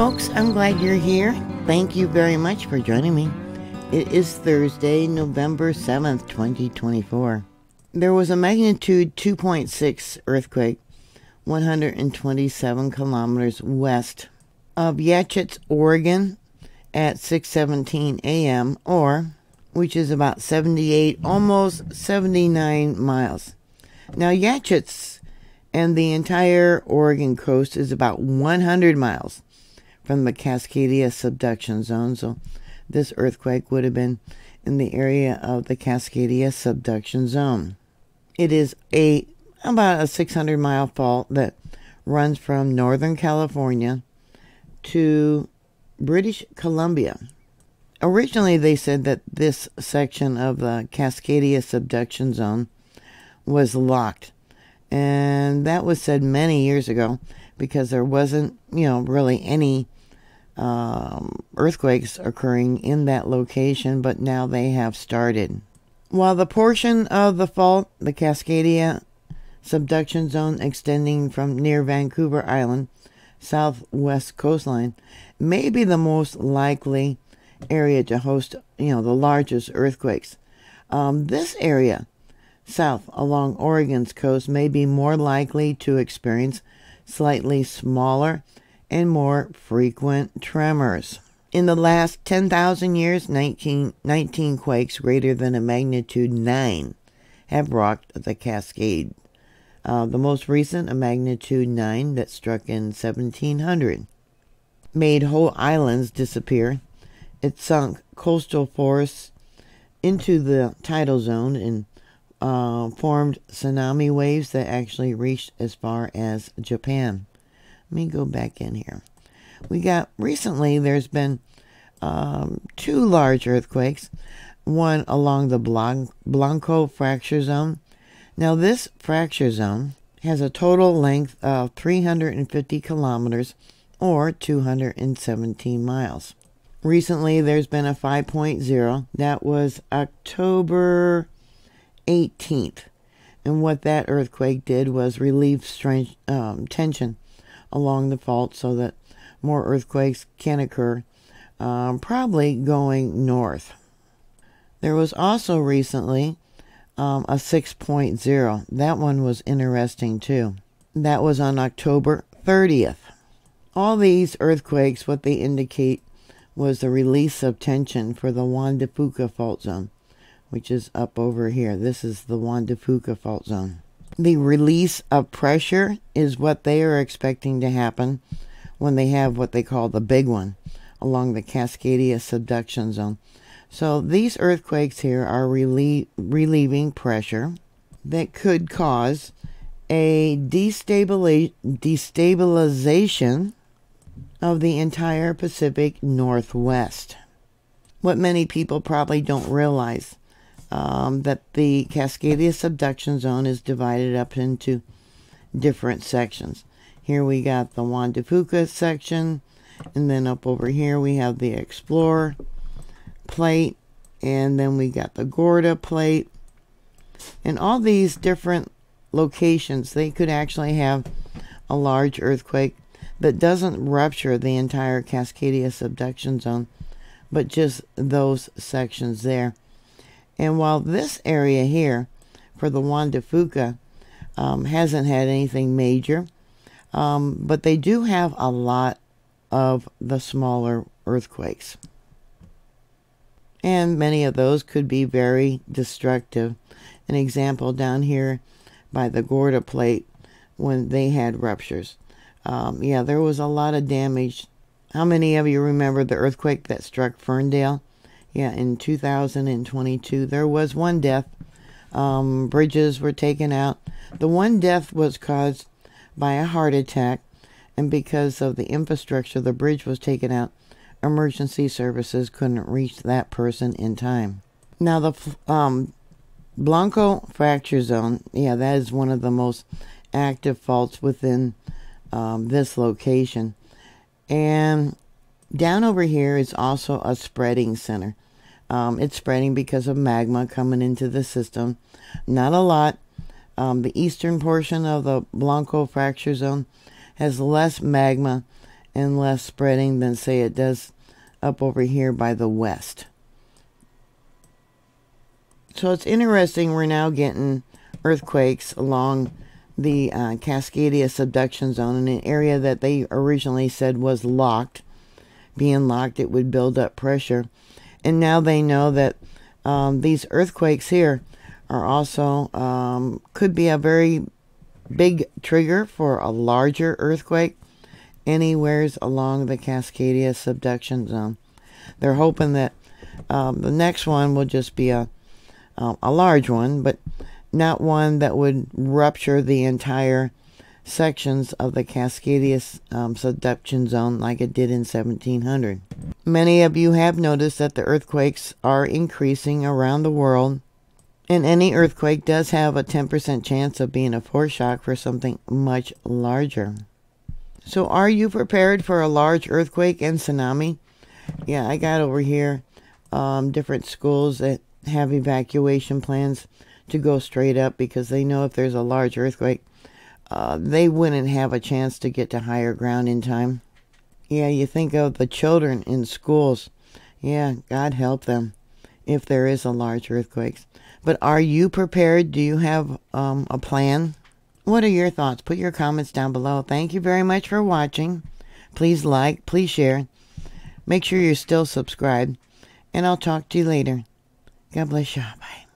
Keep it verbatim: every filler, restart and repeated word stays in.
folks, I'm glad you're here. Thank you very much for joining me. It is Thursday, November seventh, twenty twenty-four. There was a magnitude two point six earthquake one hundred twenty-seven kilometers west of Yachats, Oregon at six seventeen a m or which is about seventy-eight, almost seventy-nine miles. Now Yachats and the entire Oregon coast is about one hundred miles from the Cascadia subduction zone, so this earthquake would have been in the area of the Cascadia subduction zone. It is a about a six hundred mile fault that runs from Northern California to British Columbia. Originally, they said that this section of the Cascadia subduction zone was locked. And that was said many years ago because there wasn't, you know, really any um, earthquakes occurring in that location, but now they have started. While the portion of the fault, the Cascadia subduction zone extending from near Vancouver Island, southwest coastline, may be the most likely area to host, you know, the largest earthquakes. Um, this area south along Oregon's coast may be more likely to experience slightly smaller and more frequent tremors. In the last ten thousand years, nineteen, nineteen quakes greater than a magnitude nine have rocked the Cascade. Uh, the most recent, a magnitude nine that struck in seventeen hundred, made whole islands disappear. It sunk coastal forests into the tidal zone and uh, formed tsunami waves that actually reached as far as Japan. Let me go back in here. We got recently there's been um, two large earthquakes, one along the Blanc Blanco Fracture Zone. Now this fracture zone has a total length of three hundred fifty kilometers or two hundred seventeen miles. Recently there's been a five point oh that was October eighteenth, and what that earthquake did was relieve strange, um, tension along the fault so that more earthquakes can occur, um, probably going north. There was also recently Um, a six point oh. That one was interesting too. That was on October thirtieth. All these earthquakes, what they indicate was the release of tension for the Juan de Fuca fault zone, which is up over here. This is the Juan de Fuca fault zone. The release of pressure is what they are expecting to happen when they have what they call the big one along the Cascadia subduction zone. So these earthquakes here are relie relieving pressure that could cause a destabiliz destabilization of the entire Pacific Northwest. What many people probably don't realize, um, that the Cascadia subduction zone is divided up into different sections. Here we got the Juan de Fuca section, and then up over here we have the Explorer plate, and then we got the Gorda plate, and all these different locations they could actually have a large earthquake that doesn't rupture the entire Cascadia subduction zone, but just those sections there. And while this area here for the Juan de Fuca um, hasn't had anything major, um, but they do have a lot of the smaller earthquakes. And many of those could be very destructive. An example down here by the Gorda plate when they had ruptures. Um, yeah, there was a lot of damage. How many of you remember the earthquake that struck Ferndale? Yeah, in two thousand twenty-two, there was one death. Um, bridges were taken out. The one death was caused by a heart attack. And because of the infrastructure, the bridge was taken out. Emergency services couldn't reach that person in time. Now the um, Blanco Fracture Zone, yeah, that is one of the most active faults within um, this location. And down over here is also a spreading center. Um, it's spreading because of magma coming into the system. Not a lot. Um, the eastern portion of the Blanco Fracture Zone has less magma and less spreading than, say, it does up over here by the west. So it's interesting, we're now getting earthquakes along the uh, Cascadia subduction zone, in an area that they originally said was locked. Being locked, it would build up pressure. And now they know that um, these earthquakes here are also, um, could be a very big trigger for a larger earthquake anywheres along the Cascadia subduction zone. They're hoping that um, the next one will just be a, uh, a large one, but not one that would rupture the entire sections of the Cascadia um, subduction zone like it did in seventeen hundred. Many of you have noticed that the earthquakes are increasing around the world, and any earthquake does have a ten percent chance of being a foreshock for something much larger. So are you prepared for a large earthquake and tsunami? Yeah, I got over here um, different schools that have evacuation plans to go straight up, because they know if there's a large earthquake, uh, they wouldn't have a chance to get to higher ground in time. Yeah, you think of the children in schools. Yeah, God help them if there is a large earthquake. But are you prepared? Do you have um, a plan? What are your thoughts? Put your comments down below. Thank you very much for watching. Please like, please share. Make sure you're still subscribed, and I'll talk to you later. God bless you. Bye.